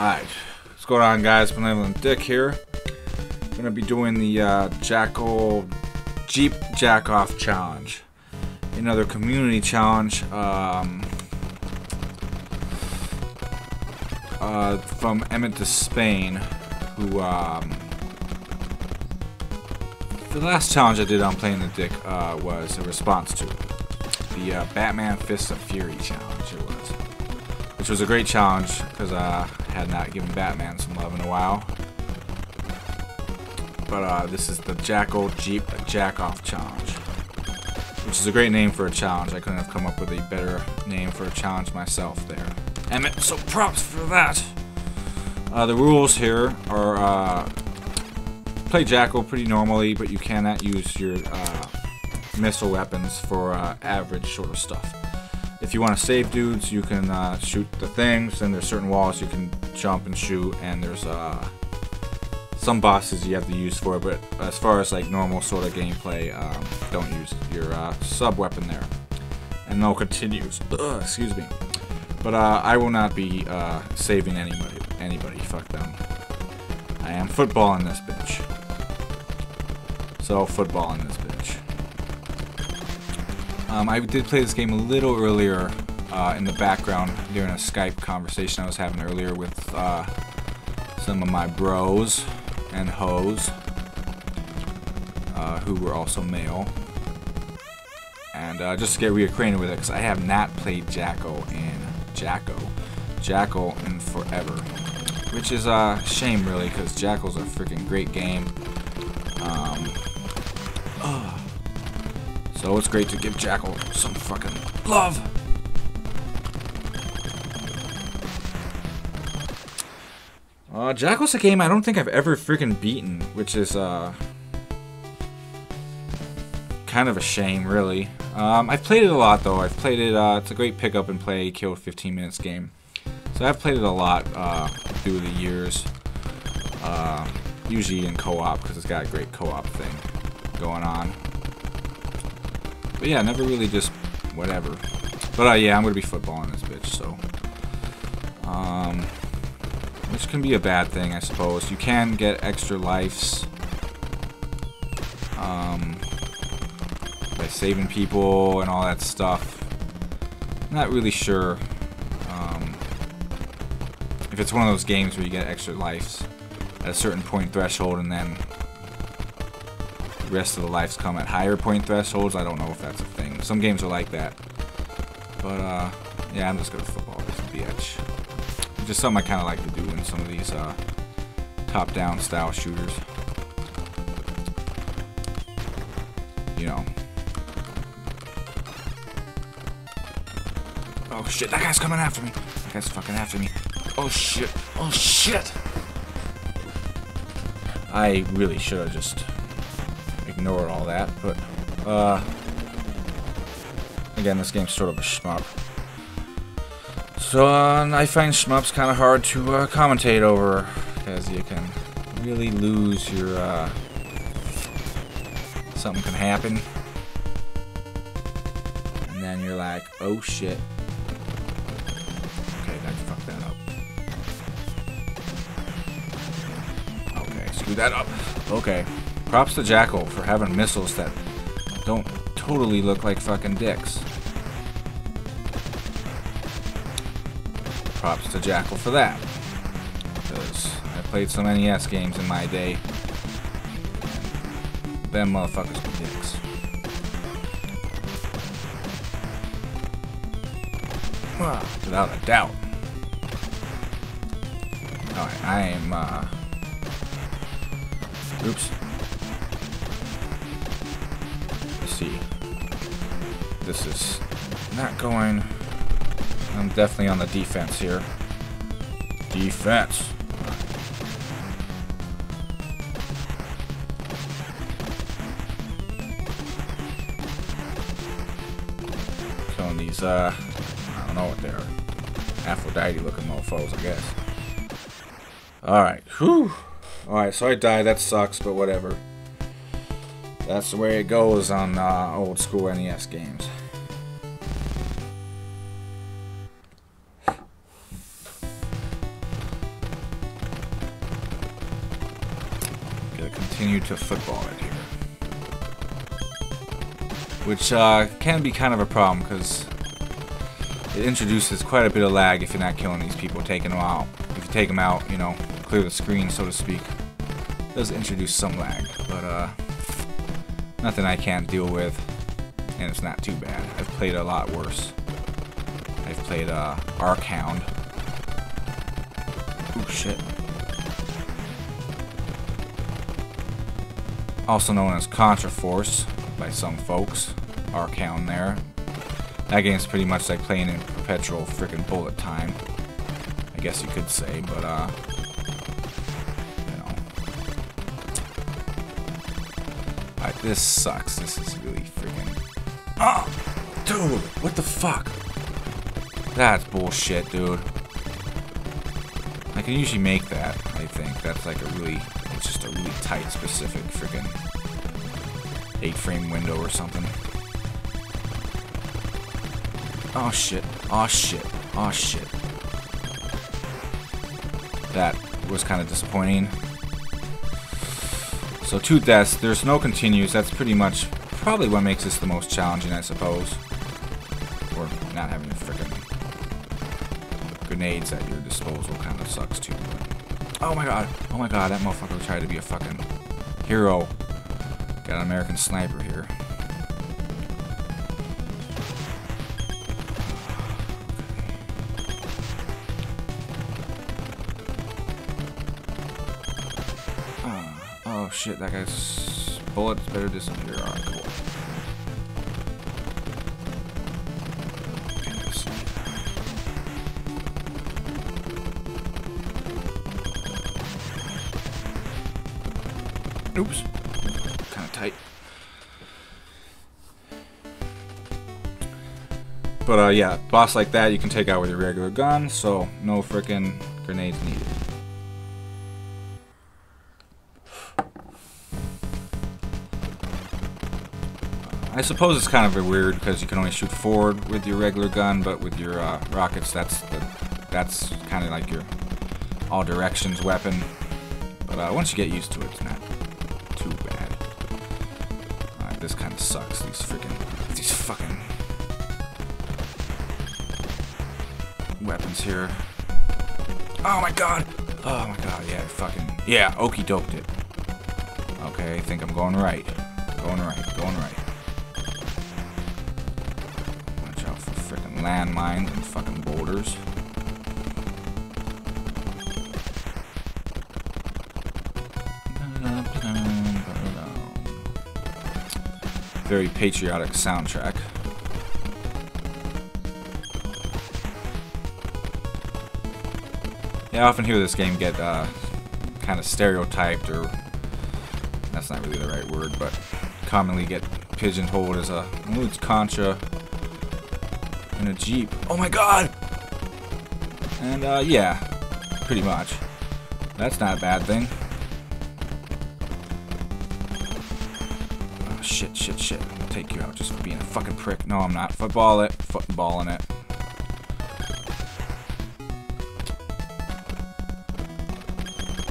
Alright, what's going on, guys? Playing with the Dick here. I'm gonna be doing the Jackal Jeep Jack Off Challenge, another community challenge from Emmitt DeSpain, who the last challenge I did on Playing the Dick was a response to the Batman Fists of Fury challenge. It was. Which was a great challenge, because I had not given Batman some love in a while. But this is the Jackal Jeep Jack Off Challenge, which is a great name for a challenge. I couldn't have come up with a better name for a challenge myself there. Emmitt, so props for that! The rules here are, play Jackal pretty normally, but you cannot use your missile weapons for average sort of stuff. If you want to save dudes, you can shoot the things, and there's certain walls you can jump and shoot, and there's some bosses you have to use for it, but as far as like normal sort of gameplay, don't use your sub-weapon there. And no continues. Ugh, excuse me. But I will not be saving anybody, fuck them. I am footballing this bitch. So, footballing this bitch. I did play this game a little earlier in the background during a Skype conversation I was having earlier with some of my bros and hoes who were also male. And just to get reacquainted with it, because I have not played Jackal in forever. Which is a shame, really, because Jackal's a freaking great game. So it's great to give Jackal some fucking love! Jackal's a game I don't think I've ever freaking beaten, which is, kind of a shame, really. I've played it a lot, though. I've played it, it's a great pick-up and play, kill 15 minutes game. So I've played it a lot, through the years. Usually in co-op, because it's got a great co-op thing going on. But yeah, never really just whatever. But yeah, I'm gonna be footballing this bitch, so. Which can be a bad thing, I suppose. You can get extra lives by saving people and all that stuff. Not really sure if it's one of those games where you get extra lives at a certain point threshold and then rest of the lives come at higher point thresholds. I don't know if that's a thing. Some games are like that. But, yeah, I'm just gonna football this bitch. Which is something I kinda like to do in some of these, top-down style shooters. You know. Oh, shit, that guy's coming after me! That guy's fucking after me. Oh, shit. Oh, shit! I really should've just ignore all that, but again, this game's sort of a shmup, so I find shmups kind of hard to commentate over, because you can really lose your something can happen, and then you're like, oh shit. Okay, I fucked that up. Okay, screw that up. Okay. Props to Jackal for having missiles that don't totally look like fucking dicks. Props to Jackal for that. Because I played some NES games in my day. Them motherfuckers were dicks. Without a doubt. Alright, I am, oops. This is not going. I'm definitely on the defense here. Defense. Killing these, I don't know what they are. Aphrodite looking mofos, I guess. Alright, whew. Alright, so I died. That sucks, but whatever. That's the way it goes on old school NES games. continue to football it here. Which can be kind of a problem, because it introduces quite a bit of lag if you're not killing these people, taking them out. If you take them out, you know, clear the screen, so to speak. It does introduce some lag, but nothing I can't deal with, and it's not too bad. I've played a lot worse. I've played Ark Hound. Ooh, shit. Also known as Contra Force by some folks. Ark Hound there. That game's pretty much like playing in perpetual frickin' bullet time, I guess you could say, but you know. Alright, this sucks. This is really freaking... Oh! Dude! What the fuck? That's bullshit, dude. I can usually make that, I think. That's like a really... It's just a really tight, specific frickin' 8-frame window or something. Oh shit, oh shit, oh shit. That was kind of disappointing. So 2 deaths, there's no continues, that's pretty much probably what makes this the most challenging, I suppose. Or not having frickin' grenades at your disposal kind of sucks too. Oh my god, that motherfucker tried to be a fucking hero. Got an American sniper here. Oh shit, that guy's bullets better disappear. Alright, cool. Oops. Kind of tight. But yeah, boss like that you can take out with your regular gun, so no frickin' grenades needed. I suppose it's kind of weird because you can only shoot forward with your regular gun, but with your rockets, that's kind of like your all directions weapon. But once you get used to it, it's not too bad. This kind of sucks. These fucking weapons here. Oh my god! Oh my god! Yeah, fucking yeah. Okie doked it. Okay, I think I'm going right. Going right. Going right. Landmines and fucking boulders. Very patriotic soundtrack. Yeah, I often hear this game get kind of stereotyped, or that's not really the right word, but commonly get pigeonholed as a it's Contra in a Jeep. Oh my god! And yeah, pretty much. That's not a bad thing. Oh, shit, shit, shit. I'll take you out just for being a fucking prick. No, I'm not. Football it. Footballing it.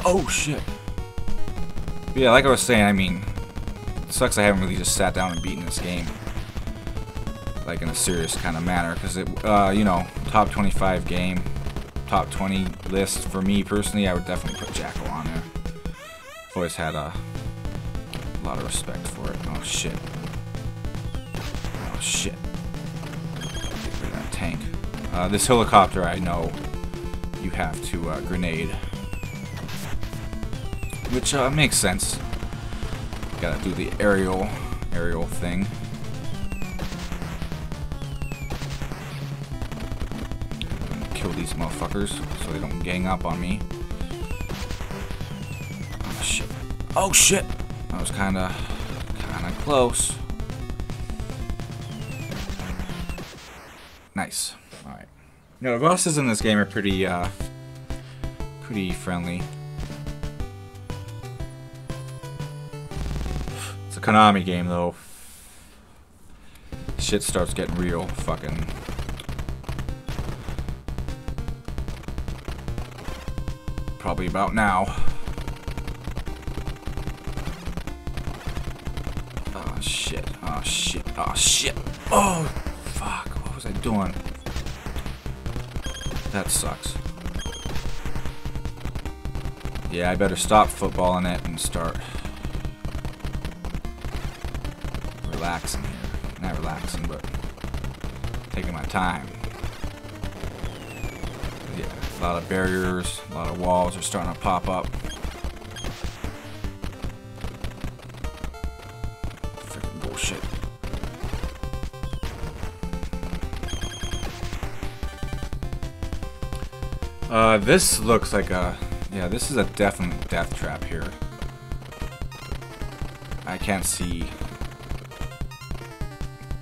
Oh shit. But yeah, like I was saying, I mean, it sucks I haven't really just sat down and beaten this game. Like in a serious kind of manner, because it, you know, top 25 game, top 20 list for me personally. I would definitely put Jackal on there. I've always had a lot of respect for it. Oh shit! Oh shit! Get rid of that tank. This helicopter, I know you have to grenade, which makes sense. Gotta do the aerial thing. Kill these motherfuckers so they don't gang up on me. Oh shit. Oh shit! That was kinda close. Nice. Alright. You know, the bosses in this game are pretty, pretty friendly. It's a Konami game, though. Shit starts getting real fucking... Probably about now. Oh shit, oh shit, oh shit. Oh fuck, what was I doing? That sucks. Yeah, I better stop footballing it and start relaxing here. Not relaxing, but taking my time. Yeah, a lot of barriers, a lot of walls are starting to pop up. Freaking bullshit. This looks like a... Yeah, this is a definite death trap here. I can't see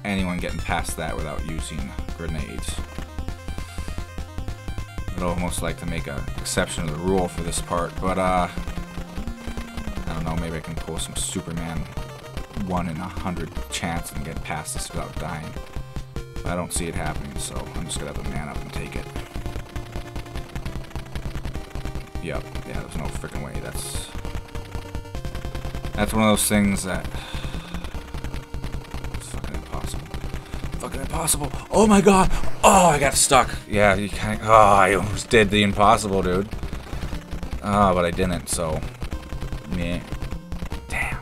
anyone getting past that without using grenades. I'd almost like to make an exception to the rule for this part, but I don't know, maybe I can pull some Superman 1 in 100 chance and get past this without dying. But I don't see it happening, so I'm just gonna have to man up and take it. Yep, yeah, there's no freaking way. That's one of those things that it's fucking impossible. Fucking impossible. Oh my god. Oh, I got stuck. Yeah, you can't. Oh, I almost did the impossible, dude. Ah, but I didn't. So, meh. Damn,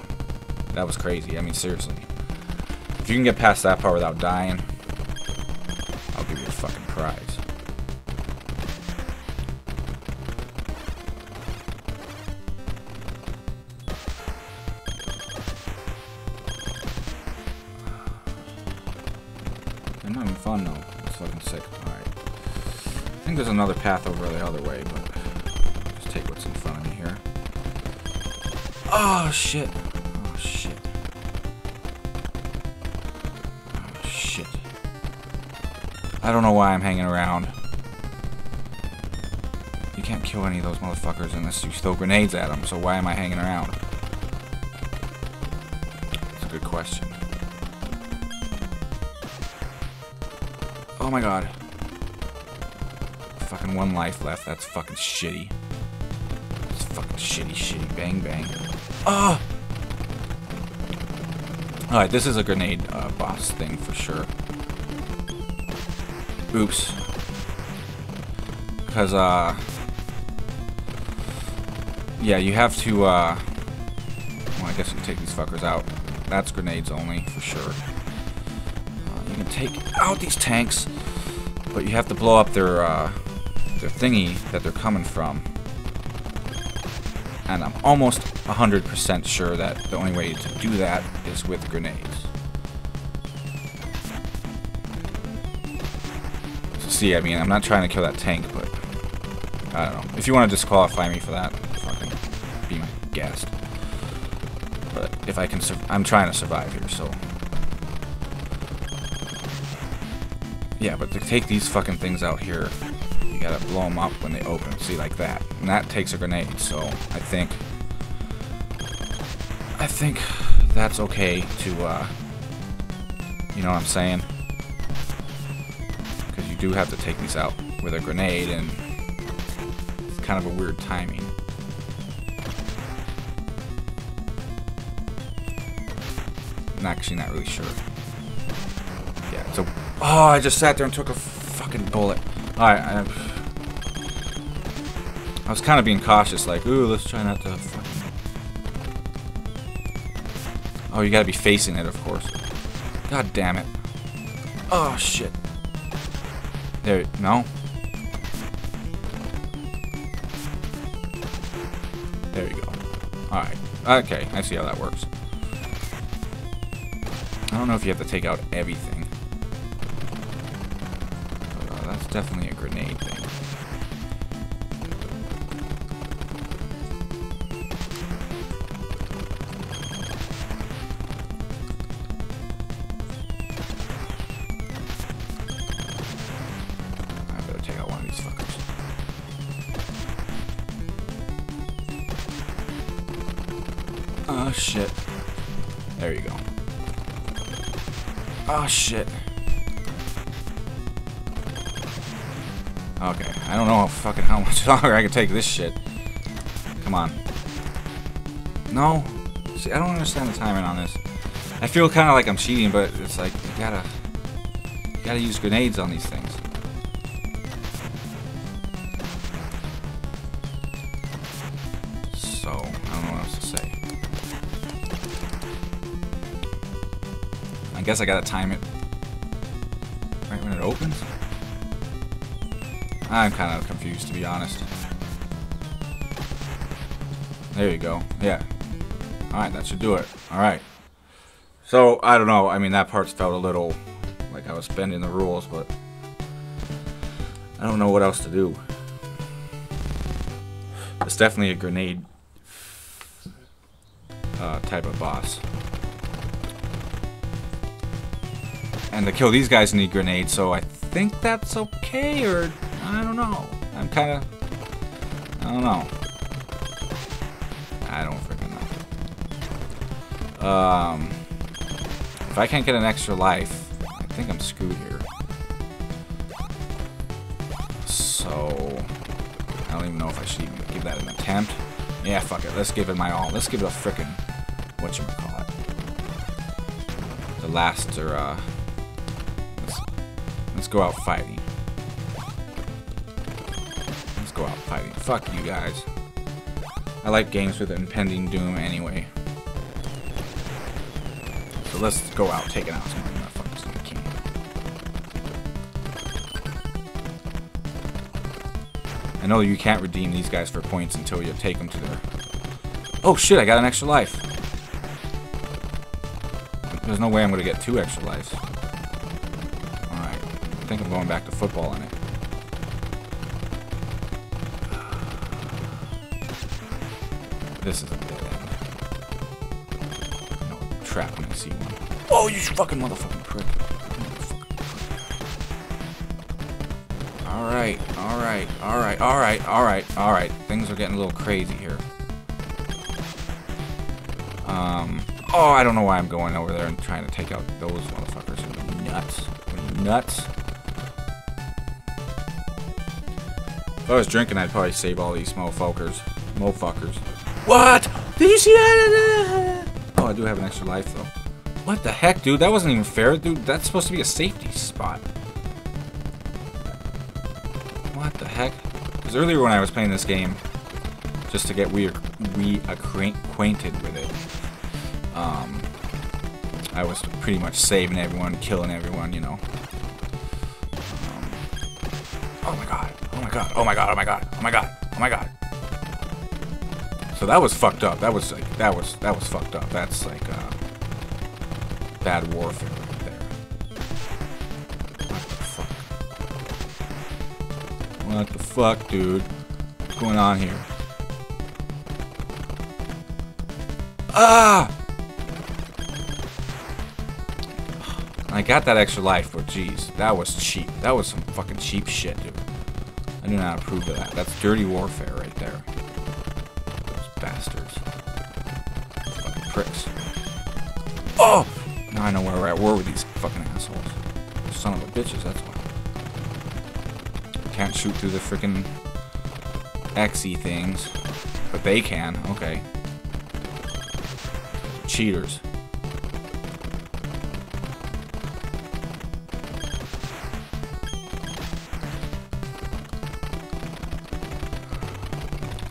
that was crazy. I mean, seriously. If you can get past that part without dying, I'll give you a fucking prize. There's another path over the other way, but just take what's in front of me here. Oh shit! Oh shit! Oh shit! I don't know why I'm hanging around. You can't kill any of those motherfuckers unless you throw grenades at them. So why am I hanging around? That's a good question. Oh my god. Fucking one life left. That's fucking shitty. That's fucking shitty, shitty. Bang, bang. Ah! Alright, this is a grenade boss thing for sure. Oops. Because, yeah, you have to, well, I guess you can take these fuckers out. That's grenades only, for sure. You can take out these tanks, but you have to blow up their thingy that they're coming from, and I'm almost 100% sure that the only way to do that is with grenades. So see, I mean, I'm not trying to kill that tank, but I don't know. If you want to disqualify me for that, fucking be my guest. But if I can, I'm trying to survive here, so. Yeah, but to take these fucking things out here, you gotta blow them up when they open. See, like that. And that takes a grenade, so I think that's okay to, you know what I'm saying? Because you do have to take these out with a grenade, and it's kind of a weird timing. I'm actually not really sure. Yeah, so, oh, I just sat there and took a fucking bullet. Alright, I was kind of being cautious, like, ooh, let's try not to fucking... Oh, you gotta be facing it, of course. God damn it. Oh, shit. There, no? There you go. Alright, okay, I see how that works. I don't know if you have to take out everything. Definitely a grenade thing. I better take out one of these fuckers. Oh shit. There you go. Oh shit. Okay, I don't know how much longer I can take this shit. Come on. No? See, I don't understand the timing on this. I feel kind of like I'm cheating, but it's like you gotta use grenades on these things. So I don't know what else to say. I guess I gotta time it right when it opens. I'm kind of confused, to be honest. There you go. Yeah. Alright, that should do it. Alright. So, I don't know. I mean, that part felt a little like I was bending the rules, but I don't know what else to do. It's definitely a grenade type of boss. And to kill these guys need grenades, so I think that's okay, or I don't know. I'm kind of... I don't know. I don't freaking know. If I can't get an extra life, I think I'm screwed here. So, I don't even know if I should even give that an attempt. Yeah, fuck it. Let's give it my all. Let's give it a frickin' whatchamacallit. The last, or, let's go out fighting. Let's go out fighting. Fuck you guys. I like games with impending doom anyway. So let's go out, take it out. So I know you can't redeem these guys for points until you take them to their... Oh shit, I got an extra life. There's no way I'm going to get 2 extra lives. Alright, I think I'm going back to football in it. This is a dead end. No trap when I see one. Oh, you fucking motherfucking prick. Alright, alright, alright, alright, alright, alright. Things are getting a little crazy here. Oh, I don't know why I'm going over there and trying to take out those motherfuckers. Are you nuts? Are you nuts? If I was drinking, I'd probably save all these motherfuckers. What? Did you see that? Oh, I do have an extra life, though. What the heck, dude? That wasn't even fair, dude. That's supposed to be a safety spot. What the heck? Because earlier when I was playing this game, just to get reacquainted with it, I was pretty much saving everyone, killing everyone, you know. Oh my god. Oh my god. Oh my god. Oh my god. Oh my god. Oh my god. So that was fucked up. That was like that was fucked up. That's like bad warfare right there. What the fuck? What the fuck, dude? What's going on here? Ah! I got that extra life, but jeez, that was cheap. That was some fucking cheap shit, dude. I do not approve of that. That's dirty warfare right there. Bastards. Fucking pricks. Oh! Now I know where we're at war with these fucking assholes. Son of a bitches, that's why. Can't shoot through the freaking X-y things. But they can, okay. Cheaters.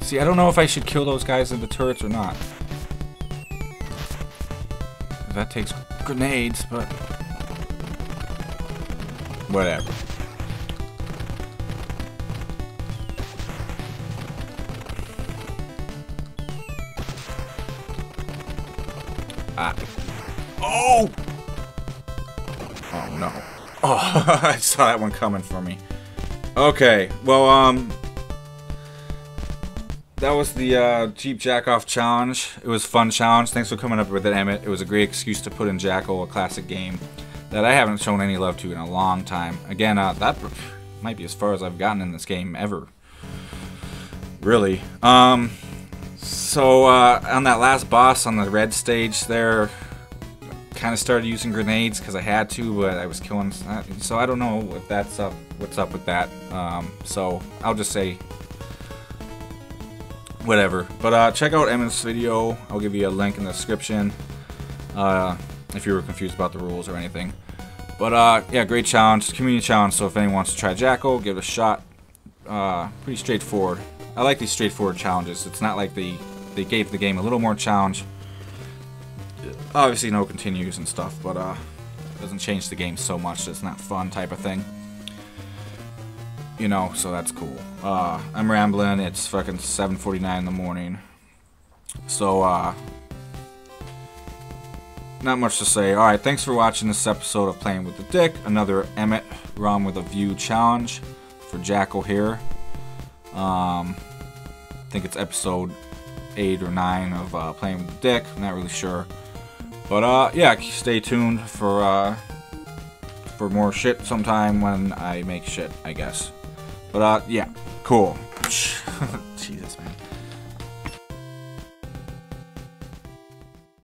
See, I don't know if I should kill those guys in the turrets or not. That takes grenades, but... whatever. Ah. Oh! Oh, no. Oh, I saw that one coming for me. Okay, well, that was the Jeep Jack-Off Challenge. It was a fun challenge. Thanks for coming up with it, Emmitt. It was a great excuse to put in Jackal, a classic game that I haven't shown any love to in a long time. Again, that might be as far as I've gotten in this game ever. Really. So on that last boss on the red stage there, kind of started using grenades because I had to, but I was killing... So I don't know if that's up, what's up with that. So I'll just say... whatever, but check out Emmitt's video. I'll give you a link in the description. if you were confused about the rules or anything. But yeah, great challenge, community challenge. So if anyone wants to try Jackal, give it a shot. Pretty straightforward. I like these straightforward challenges. It's not like they gave the game a little more challenge. Obviously no continues and stuff, but it doesn't change the game so much. It's not fun type of thing, you know, so that's cool. I'm rambling. It's fucking 7:49 in the morning, so not much to say. Alright, thanks for watching this episode of Playing with the Dick, another Emmitt Run with a View challenge for Jackal here. I think it's episode 8 or 9 of Playing with the Dick, I'm not really sure. But yeah, stay tuned for more shit sometime when I make shit, I guess. But yeah, cool.